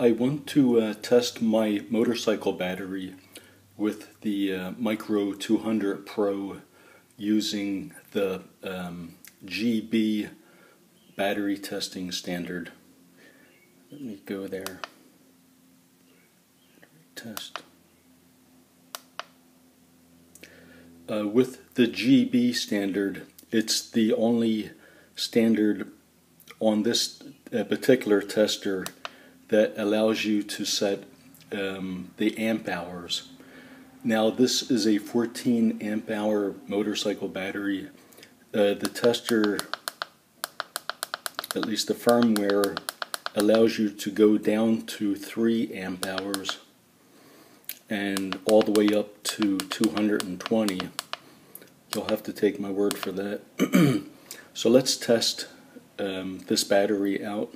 I want to test my motorcycle battery with the Micro 200 Pro using the GB battery testing standard. Let me go there. Test. With the GB standard, it's the only standard on this particular tester that allows you to set the amp hours. Now, this is a 14 amp hour motorcycle battery. The tester, at least the firmware, allows you to go down to 3 amp hours and all the way up to 220. You'll have to take my word for that. So let's test this battery out.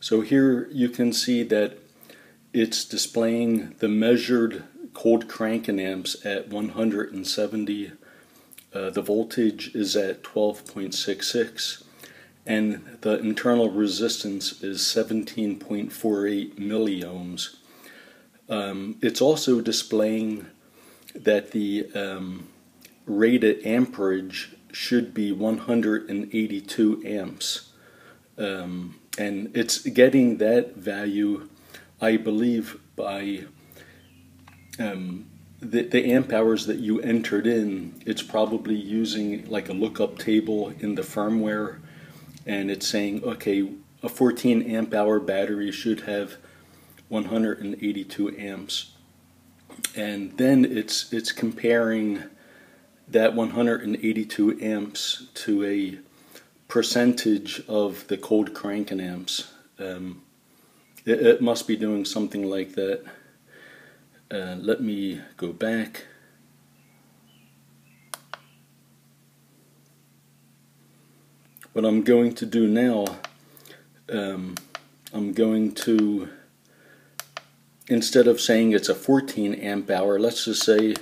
So here you can see that it's displaying the measured cold cranking amps at 170. The voltage is at 12.66 and the internal resistance is 17.48 milliohms. It's also displaying that the rated amperage should be 182 amps. And it's getting that value, I believe, by the amp hours that you entered in. It's probably using like a lookup table in the firmware, and it's saying, okay, a 14 amp hour battery should have 182 amps. And then it's comparing that 182 amps to a percentage of the cold cranking amps. It must be doing something like that. Let me go back. What I'm going to do now, I'm going to, instead of saying it's a 14 amp hour, let's just say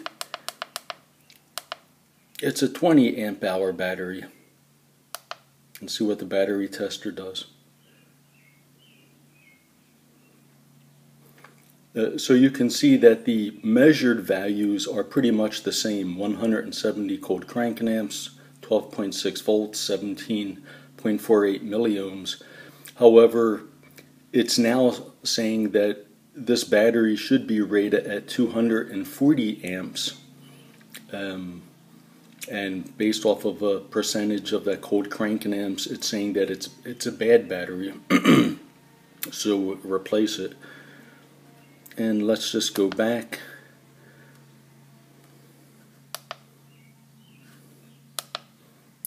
it's a 20 amp hour battery, and see what the battery tester does. So you can see that the measured values are pretty much the same: 170 cold cranking amps, 12.6 volts, 17.48 milliohms. However, it's now saying that this battery should be rated at 240 amps. And based off of a percentage of that cold cranking amps, it's saying that it's a bad battery, so replace it. And let's just go back.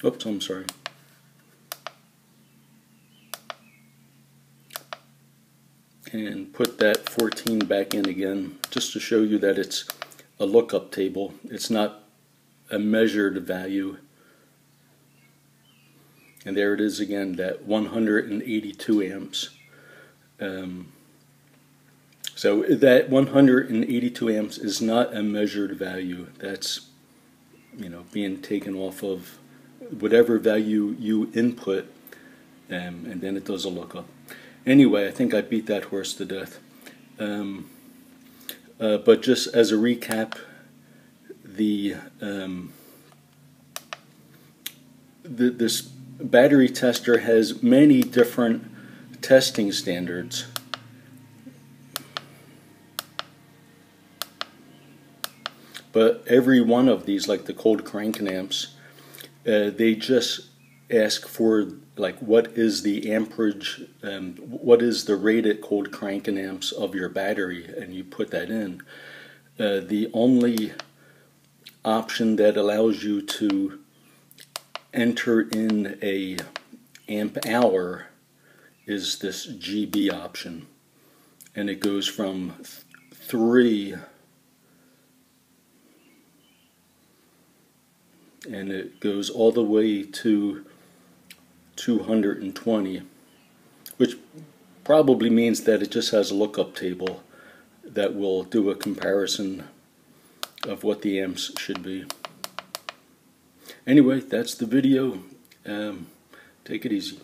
Oops, I'm sorry. And put that 14 back in again, just to show you that it's a lookup table. It's not a measured value. And there it is again, that 182 amps. So that 182 amps is not a measured value. That's, you know, being taken off of whatever value you input, and then it does a lookup. Anyway, I think I beat that horse to death. But just as a recap, this battery tester has many different testing standards. But every one of these, like the cold cranking amps, they just ask for, like, what is the amperage, what is the rated cold cranking amps of your battery, and you put that in. The only option that allows you to enter in a amp hour is this GB option, and it goes from 3, and it goes all the way to 220, which probably means that it just has a lookup table that will do a comparison of what the amps should be. Anyway, that's the video. Take it easy.